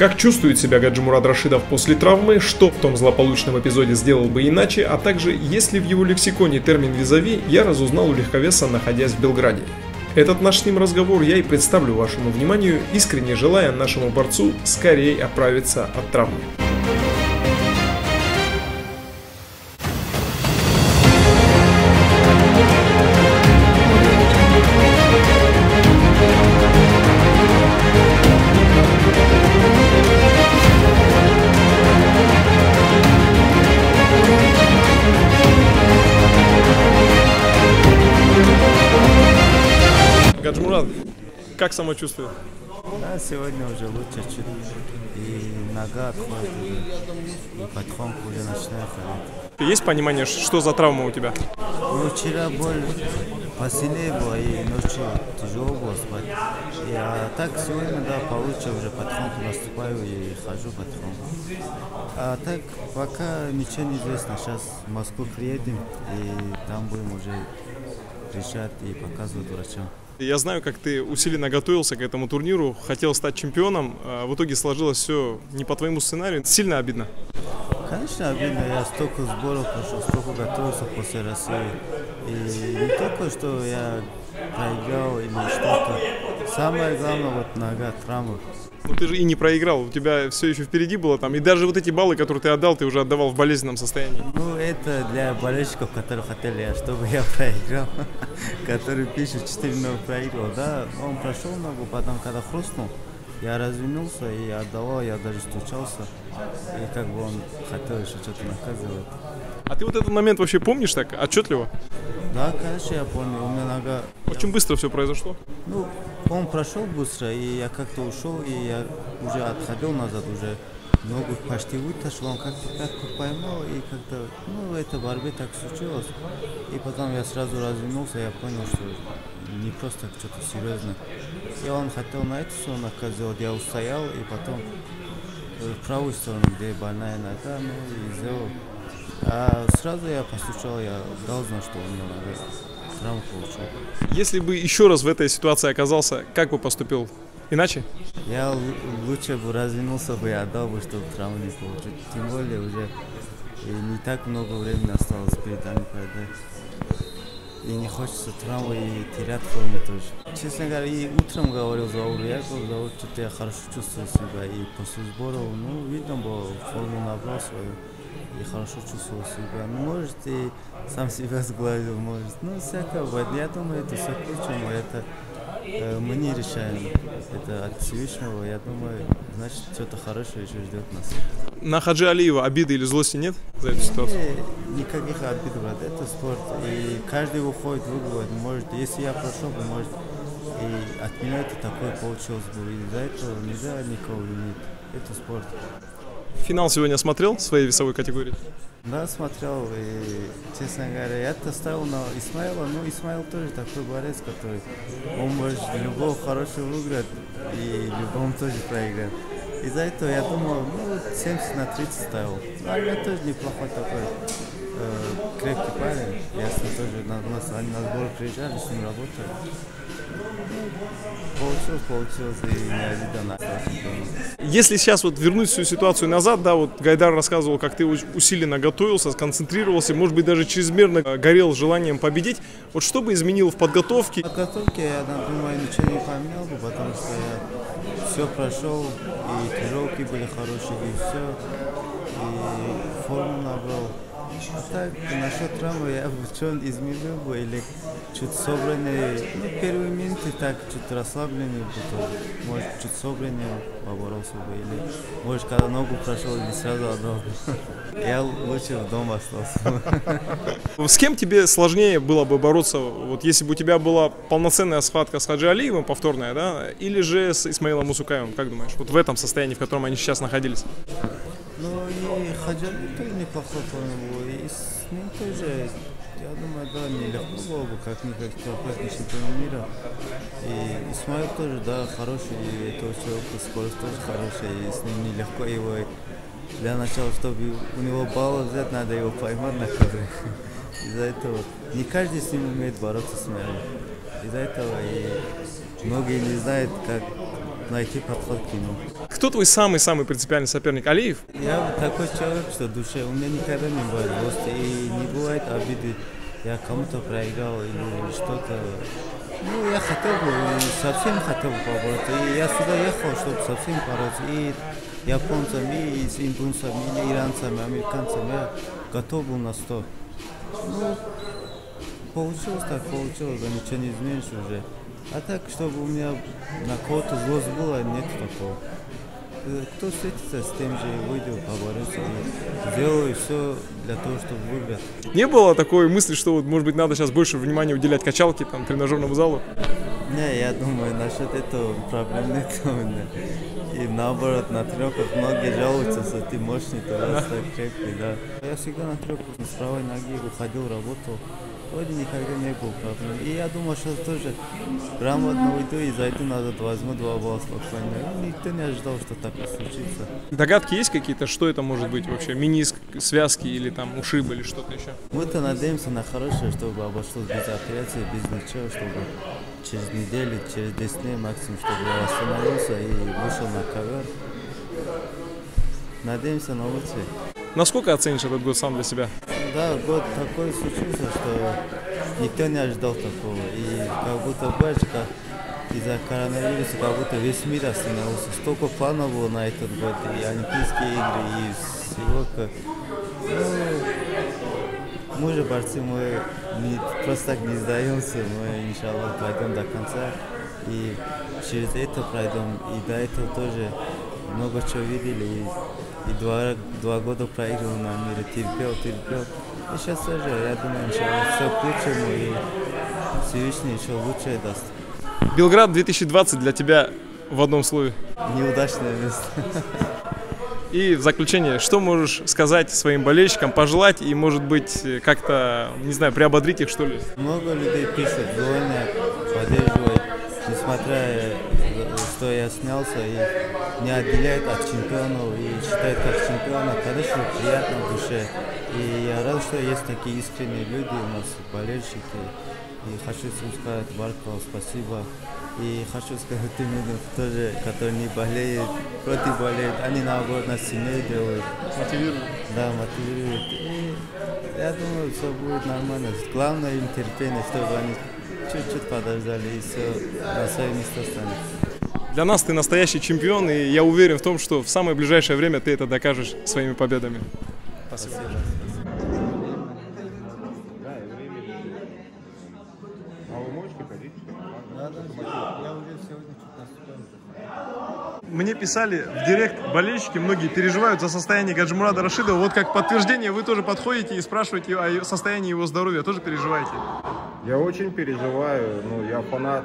Как чувствует себя Гаджимурад Рашидов после травмы, что в том злополучном эпизоде сделал бы иначе, а также есть ли в его лексиконе термин «визави», я разузнал у легковеса, находясь в Белграде. Этот наш с ним разговор я и представлю вашему вниманию, искренне желая нашему борцу скорее оправиться от травмы. Гаджимурад, как самочувствие? Да, сегодня уже лучше чуть-чуть. И нога отходит, и потихоньку уже начинает ходить. Есть понимание, что за травма у тебя? Ну, вчера боль посильнее была, и ночью тяжело было спать. А так сегодня, да, получше уже потихоньку наступаю и хожу потихоньку. А так пока ничего не известно. Сейчас в Москву приедем, и там будем уже решать и показывать врачам. Я знаю, как ты усиленно готовился к этому турниру, хотел стать чемпионом, а в итоге сложилось все не по твоему сценарию. Сильно обидно? Конечно обидно, я столько сборов прошел, столько готовился после России. И не только, что я проиграл или что-то. Самое главное, вот нога, травма. Ну ты же и не проиграл, у тебя все еще впереди было там. И даже вот эти баллы, которые ты отдал, ты уже отдавал в болезненном состоянии. Ну это для болельщиков, которые хотели, чтобы я проиграл. Который пишет 4-0 проиграл, да, он прошел ногу, потом когда хрустнул, я развернулся и отдавал, я даже стучался, и как бы он хотел еще что-то наказывать. А ты вот этот момент вообще помнишь так отчетливо? Да, конечно, я помню, у меня нога... Очень быстро все произошло? Ну, он прошел быстро, и я как-то ушел, и я уже отходил назад, уже ногу почти вытащил, он как-то пятку поймал, и как-то, ну, это в борьбе так случилось. И потом я сразу развернулся, я понял, что не просто что-то серьезное. И он хотел на это все наказывать, я устоял, и потом в правую сторону, где больная нога, ну, и сделал. А сразу я постучал, я дал знать, что у меня травму получил. Если бы еще раз в этой ситуации оказался, как бы поступил? Иначе? Я лучше бы развернулся бы и отдал бы, чтобы травму не получить. Тем более уже не так много времени осталось перед нами. И не хочется травмы и терять форму тоже. Честно говоря, и утром говорил Зауру, я говорил, что-то я хорошо чувствую себя. И после сборов, ну, видно было, форму набрал свою. И хорошо чувствовал себя. Ну, может, и сам себя сглазил, может. Ну, всякое бывает. Я думаю, это все к это мы не решаем. Это от Всевышнего, я думаю, значит, что-то хорошее еще ждет нас. На Хаджи Алиева обиды или злости нет за эту ситуацию? Никаких обид, брат. Это спорт. И каждый выходит, выигрывает. Может, если я прошел, может, и от меня это такое получилось бы. И за этого нельзя никого винить. Это спорт. Финал сегодня смотрел в своей весовой категории? Да, смотрел. И, честно говоря, я-то ставил на Исмаила, но Исмаил тоже такой борец, который он может любого хорошего выиграть и любому тоже проиграть. Из-за этого я думал, ну, 70/30 ставил. А я тоже неплохой такой крепкий парень. Я с ним тоже на сбор приезжали, с ним работали. Получилось и неожиданно. Если сейчас вот вернуть всю ситуацию назад, да, вот Гайдар рассказывал, как ты усиленно готовился, сконцентрировался, может быть, даже чрезмерно горел желанием победить. Вот что бы изменил в подготовке? В подготовке, я думаю, ничего не поменял бы, потому что я все прошел, и тренировки были хорошие, и все, и форму набрал. А так, насчет травмы я бы что-то изменил бы, или чуть собранный, ну, первые минуты так, чуть расслабленный бы, может, чуть собранный поборолся бы, или, может, когда ногу прошел, не сразу отдал бы. Я лучше в доме остался. С кем тебе сложнее было бы бороться, вот если бы у тебя была полноценная схватка с Хаджи Алиевым, повторная, да, или же с Исмаилом Мусукаем, как думаешь, вот в этом состоянии, в котором они сейчас находились? Ну и Хаджи Алиев тоже неплохой был, и с ним тоже, я думаю, да, нелегко было бы, как-никак, трехкратный чемпион мира. И Исмаил тоже, да, хороший, и этого человека скорость тоже хорошая, и с ним нелегко его, для начала, чтобы у него баллы взять, надо его поймать на кадре. Из-за этого не каждый с ним умеет бороться с миром. Из-за этого и многие не знают, как найти подход к нему. Кто твой самый-самый принципиальный соперник? Алиев? Я такой человек, что в душе у меня никогда не бывает злости и не бывает обиды. Я кому-то проиграл или что-то. Ну, я хотел бы, совсем хотел бы побороться. И я сюда ехал, чтобы совсем бороться. И японцами, и с индусами, и иранцами, американцами. Я готов был на 100. Ну, получилось так, получилось, ничего не изменишь уже. А так, чтобы у меня на кого-то злость была, нет такого. Кто встретится, с тем же выйдет, поборется, делаю все для того, чтобы выиграть. Не было такой мысли, что, может быть, надо сейчас больше внимания уделять качалке, там, тренажерному залу? Не, я думаю, насчет этого проблем нет. И наоборот, на трёках многие жалуются, что ты мощный, ты раз так крепкий, да. Я всегда на трёках с правой ноги выходил, работал. Вроде никогда не был проблем. И я думал, что тоже грамотно уйду и зайду назад, возьму 2 балла спокойно. Никто не ожидал, что так случится. Догадки есть какие-то, что это может быть вообще? Мениск, связки или там ушибы или что-то еще? Мы-то надеемся на хорошее, чтобы обошлось без операции, без ничего, чтобы через неделю, через 10 дней максимум, чтобы я восстановился и вышел на ковер. Надеемся на лучшее. Насколько оценишь этот год сам для себя? Да, год такой случился, что никто не ожидал такого. И как будто бачка из-за коронавируса, как будто весь мир остановился. Столько планов было на этот год, и Олимпийские игры, и всего как. Ну, мы же борцы, мы просто так не сдаемся, мы, иншаллах, пройдем до конца. И через это пройдем, и до этого тоже много чего видели. И два года проиграл на мире, терпел. И сейчас тоже, я думаю, все к лучшему, и Всевышний еще лучшее даст. Белград 2020 для тебя в одном слове? Неудачное место. И в заключение, что можешь сказать своим болельщикам, пожелать и, может быть, как-то, не знаю, приободрить их, что ли? Много людей пишут, довольно поддерживают, несмотря что я снялся, и не отделяет от чемпионов, и считает как чемпиона, конечно, приятно в душе. И я рад, что есть такие искренние люди у нас, болельщики. И хочу всем сказать, Баркова, спасибо. И хочу сказать тем людям тоже, которые не болеют, против болеют, они наоборот нас сильнее делают. Мотивируют? Да, мотивируют. И я думаю, все будет нормально. Главное им терпение, чтобы они чуть-чуть подождали, и все на свои места станет. Для нас ты настоящий чемпион, и я уверен в том, что в самое ближайшее время ты это докажешь своими победами. Спасибо. Мне писали в директ болельщики, многие переживают за состояние Гаджимурада Рашидова. Вот как подтверждение, вы тоже подходите и спрашиваете о состоянии его здоровья. Тоже переживаете? Я очень переживаю, ну, я фанат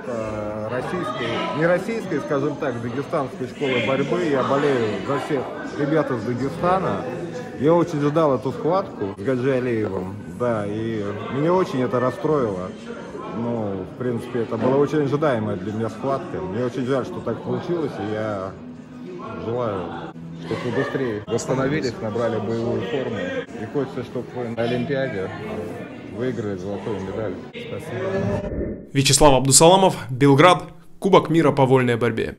не российской, скажем так, дагестанской школы борьбы, я болею за всех ребят из Дагестана, я очень ждал эту схватку с Хаджи Алиевым, да, и меня очень это расстроило, ну, в принципе, это была очень ожидаемая для меня схватка, мне очень жаль, что так получилось, и я желаю, чтобы вы быстрее восстановились, набрали боевую форму, и хочется, чтобы вы на Олимпиаде выиграет золотую медаль. Спасибо. Вячеслав Абдусаламов, Белград, Кубок мира по вольной борьбе.